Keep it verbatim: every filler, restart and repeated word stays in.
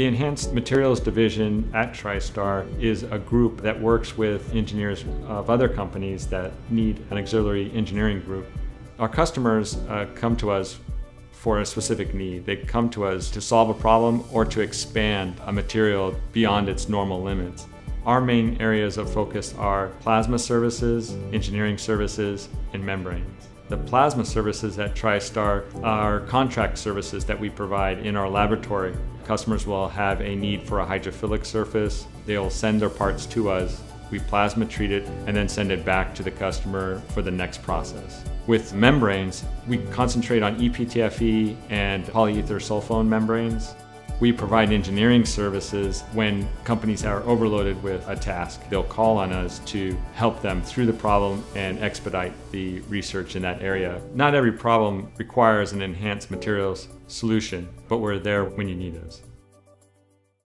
The Enhanced Materials Division at TriStar is a group that works with engineers of other companies that need an auxiliary engineering group. Our customers uh, come to us for a specific need. They come to us to solve a problem or to expand a material beyond its normal limits. Our main areas of focus are plasma services, engineering services, and membranes. The plasma services at TriStar are contract services that we provide in our laboratory. Customers will have a need for a hydrophilic surface. They'll send their parts to us. We plasma treat it and then send it back to the customer for the next process. With membranes, we concentrate on E P T F E and polyether sulfone membranes. We provide engineering services when companies are overloaded with a task. They'll call on us to help them through the problem and expedite the research in that area. Not every problem requires an enhanced materials solution, but we're there when you need us.